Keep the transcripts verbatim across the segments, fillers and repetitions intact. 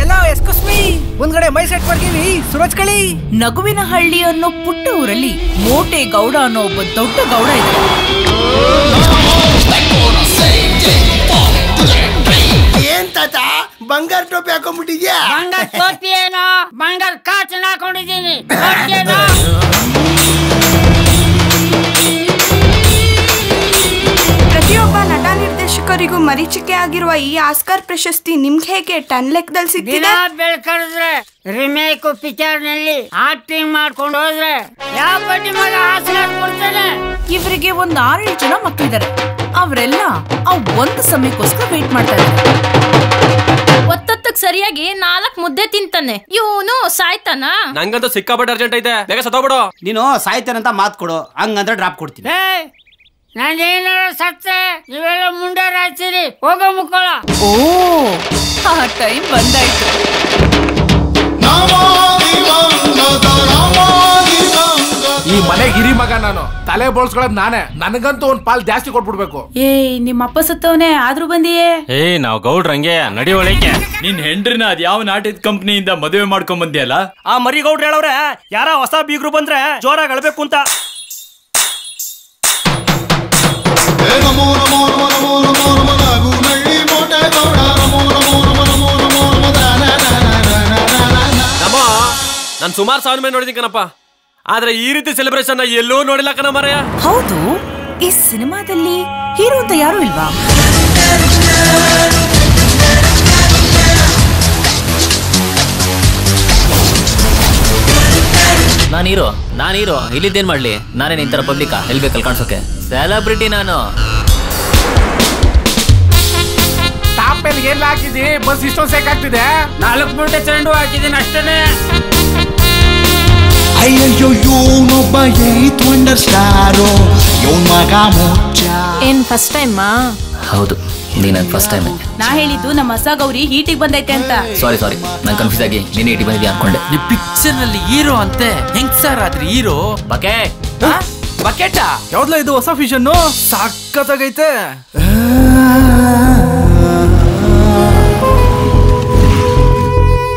ಎಲ್ಲೋ ಎಸ್ಕೂಸ್ me ಮುಂದ್ಗಡೆ ಮೈ set ಮಾಡ್ತೀವಿ ಸುರಜ್ ಕಳಿ. ನಗುವಿನ ಹಳ್ಳಿ ಅನ್ನೋ ಪುಟ್ಟ ಊರಲ್ಲಿ ಮೋಟೆ ಗೌಡ ಅನ್ನೋ ಒಬ್ಬ ದೊಡ್ಡ ಗೌಡ ಇದ್ದ. ಏನ್ ತಾತ ಬಂಗಾರ ಟೋಪಿ ಹಾಕೊಂಡ್ಬಿಟ್ಟಿದ್ಯಾ? ಬಂಗಾರ ಟೋಪಿ ಏನೋ ಬಂಗಾರ ಕಾಚನ ಹಾಕೊಂಡಿದ್ದೀನಿ. ಪ್ರತಿಯೊಬ್ಬ ನಟ ನಿರ್ದೇಶಕರಿಗೂ ಮರೀಚಿಕೆ ಆಗಿರುವ ಈ ಆಸ್ಕರ್ ಪ್ರಶಸ್ತಿ ನಿಮ್ಗೆ ಹೇಗೆ ಟನ್ ಲೆಕ್ಕದಲ್ಲಿ ಸಿಕ್ಕಿದೆ? ಬೆಳ್ಕಡಿದ್ರೆ ರಿಮೇಕ್ ಪಿಕ್ಚರ್ ನಲ್ಲಿ ಆಕ್ಟಿಂಗ್ ಮಾಡ್ಕೊಂಡು ಹೋದ್ರೆ ಯಾವ ಬಡ್ಡಿ ಮಗ ಆಸ್ಕರ್ ಕೊಡ್ತಾನೆ? ಇವರಿಗೆ ಒಂದ್ ಆರೇಳು ಜನ ಮಕ್ಕಳಿದ್ದಾರೆ. ಅವರೆಲ್ಲ ಆ ಒಂದು ಸಮಯಕ್ಕೋಸ್ಕರ ವೇಟ್ ಮಾಡ್ತಾ ಇದ್ದಾರೆ. ಒತ್ತೊತ್ತಕ್ಕೆ ಸರಿಯಾಗಿ ನಾಲ್ಕು ಮುದ್ದೆ ತಿಂತಾನೆ ಇವನು, ಸಾಯ್ತಾನ. ನಂಗಂತೂ ಸಿಕ್ಕಾಪಟ್ಟೆ ಅರ್ಜೆಂಟ್ ಐತೆ, ಬೇಗ ಸತ್ತೋಗ್ಬಿಡು. ನೀನು ಸಾಯ್ತಾನಂತ ಮಾತು ಕೊಡು, ಹಂಗಂದ್ರೆ ಡ್ರಾಪ್ ಕೊಡ್ತೀನಿ. ನಾನೇನಾರ ಸತ್ತೆ ಇವೆಲ್ಲ ಮುಂಡಾರ ಹಾಕ್ತೀರಿ, ಹೋಗೋ ಮುಕ್ಕೋಳ. ಓ, ಆ ಟೈಮ್ ಬಂದಾಯ್ತು. ಈ ಮನೆ ಹಿರಿ ಮಗ ನಾನು, ತಲೆ ಬೋಳ್ಸ್ಕೊಳ್ಳೋದು ನಾನೇ. ನನಗಂತೂ ಒಂದ್ ಪಾಲ್ ಜಾಸ್ತಿ ಕೊಟ್ಬಿಡ್ಬೇಕು. ಏ ನಿಮ್ಮ ಅಪ್ಪ ಸತ್ತವನೇ ಆದ್ರೂ ಬಂದಿಯೇ? ಏ ನಾವ್ ಗೌಡ್ರಂಗೆ ನಡಿ ಒಳಗೆ. ನಿನ್ ಹೆಂಡ್ರಿನ ಅದ್ ಯಾವ ನಾಟದ ಕಂಪ್ನಿಯಿಂದ ಮದುವೆ ಮಾಡ್ಕೊಂಡ್ ಬಂದಿಯಲ್ಲ, ಆ ಮರಿ ಗೌಡ್ರ ಹೇಳವ್ರೆ ಯಾರ ಹೊಸ ಬೀಗರು ಬಂದ್ರೆ ಜೋರಾಗಿ ಅಳ್ಬೇಕು ಅಂತ. ನಾನು ಸುಮಾರು ಸಾವಿರ ಮೇಲೆ ನೋಡಿದೀನಿ ಕಣಪ್ಪ, ಆದ್ರೆ ಈ ರೀತಿ ಸೆಲೆಬ್ರೇಷನ್ ಎಲ್ಲೂ ನೋಡಿಲ್ಲ ಕಣ ಮಾರಾಯ. ಹೌದು, ಈ ಸಿನಿಮಾದಲ್ಲಿ ಹೀರೋ ಅಂತ ಯಾರು ಇಲ್ವಾ? ನಾನು ಹೀರೋ, ನಾನು ಹೀರೋ, ಇಲ್ಲಿದ್ದೇನ್ ಮಾಡ್ಲಿ? ನಾನೇನು ಇಂತರ ಪಬ್ಲಿಕ್ ಎಲ್ಲಿ ಬೇಕಲ್ಲಿ ಕಾಣಿಸೋಕೆ? ಸೆಲೆಬ್ರಿಟಿ ನಾನು. ಟಾಪೆಲ್ ಎಲ್ಲ ಹಾಕಿದಿ, ಬಸ್ ಇಷ್ಟೊಂದು ಸೇಕಾಗ್ತಿದೆ. ನಾಲ್ಕು ಮೂಟೆ ಚೆಂಡು ಹಾಕಿದ್ದೀನಿ ಅಷ್ಟೇನೆ. ಅಯ್ಯೋ ಇವನೊಬ್ಬ ಏತ್ ವಂಡರ್ ಸ್ಟಾರು, ಇವನ್ ಮಗ ಮೋಚ. ಏನ್ ಫಸ್ಟ್ ಟೈಮ್? ಹೌದು, ಇದು ನನ್ನ ಫಸ್ಟ್ ಟೈಮ್. ನಾ ಹೇಳಿದ್ದು ನಮ್ಮ ಹೊಸ ಗೌರಿ ಹೀಟಿಗೆ ಬಂದೈತೆ ಅಂತ. ಸಾರಿ ಸಾರಿ, ನಾನು ಕನ್ಫ್ಯೂಸ್ ಆಗಿ ನೀನು ಹೀಟಿಗೆ ಬಂದಿದ್ದೆ ಅನ್ಕೊಂಡೆ. ಈ ಪಿಕ್ಚರ್ ನಲ್ಲಿ ಹೀರೋ ಅಂತೆ, ಹೆಂಗ್ ಸರ್ ಆದ್ರೆ ಹೀರೋ? ಬಕೆಟ್ ಬಕೆಟ ಯಾವ್ದಲ್ಲ ಇದು ಹೊಸ ಫಿಷನ್ನು, ಸಾಕತ್ತಾಗೈತೆ.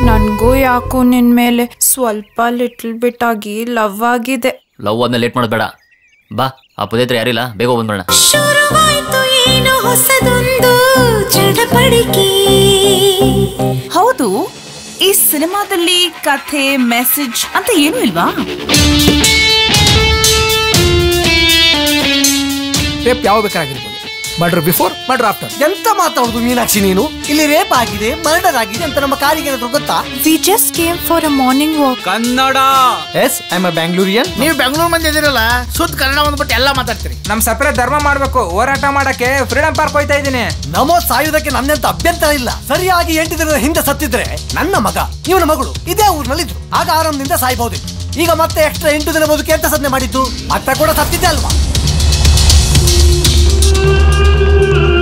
ನನ್ಗೂ ಯಾಕೋ ನಿನ್ ಮೇಲೆ ಸ್ವಲ್ಪ ಲಿಟ್ಲ್ ಬಿಟ್ ಆಗಿ ಲವ್ ಆಗಿದೆ. ಲವ್ ಆದ್ಮೇಲೆ ಲೇಟ್ ಮಾಡಬೇಡ, ಬಾ. ಆ ಪುದೇತ್ರ ಯಾರಿಲ್ಲ, ಬೇಗ ಬಂದ್ಬೇಡ. ಹೌದು, ಈ ಸಿನಿಮಾದಲ್ಲಿ ಕಥೆ ಮೆಸೇಜ್ ಅಂತ ಏನೂ ಇಲ್ವಾ? ರೇಪ್ ಯಾವ ಬೇಕಾಗಿರ್ಬೋದು, ಮರ್ಡರ್ ಬಿಫೋರ್ ಮರ್ಡರ್ ಆಫ್ಟರ್ ಎಂತ ಮಾತಾಡುದು ಮೀನಾಕ್ಷಿ ನೀನು? ಇಲ್ಲಿ ರೇಪ್ ಆಗಿದೆ, ಮರ್ಡರ್ ಆಗಿದೆ ಅಂತ ನಮ್ಮ ಕಾರಿಗೆ ಗೊತ್ತಾ? We just came for a morning walk. Kannada? Yes, I am a Bangalorean. ನೀವು ಬೆಂಗಳೂರು ಮಂದಿ ಇದಿರಲ್ಲ, ಸುತ್ತ ಕನ್ನಡ ಬಂದ್ಬಿಟ್ಟು ಎಲ್ಲ ಮಾತಾಡ್ತೀರಿ. ನಮ್ ಸಪರೇಟ್ ಧರ್ಮ ಮಾಡ್ಬೇಕು, ಹೋರಾಟ ಮಾಡಕ್ಕೆ ಫ್ರೀಡಮ್ ಪಾರ್ಕ್ ಹೋಯ್ತಾ ಇದ್ದೀನಿ. ನಮೋ ಸಾಯುವುದಕ್ಕೆ ನನ್ನಂತ ಅಭ್ಯಂತರ ಇಲ್ಲ. ಸರಿಯಾಗಿ ಎಂಟು ದಿನದ ಹಿಂದೆ ಸತ್ತಿದ್ರೆ ನನ್ನ ಮಗ ಇವನ ಮಗಳು ಇದೇ ಊರಿನಲ್ಲಿ ಇದ್ರು, ಆಗ ಆರಾಮದಿಂದ ಸಾಯ್ಬಹುದು. ಈಗ ಮತ್ತೆ ಎಕ್ಸ್ಟ್ರಾ ಎಂಟು ದಿನ ಬದುಕಿ ಅಂತ ಸಾಧನೆ ಮಾಡಿದ್ದು, ಅತ್ತ ಕೂಡ ಸತ್ತಿದ್ದೆ ಅಲ್ವಾ? Thank you.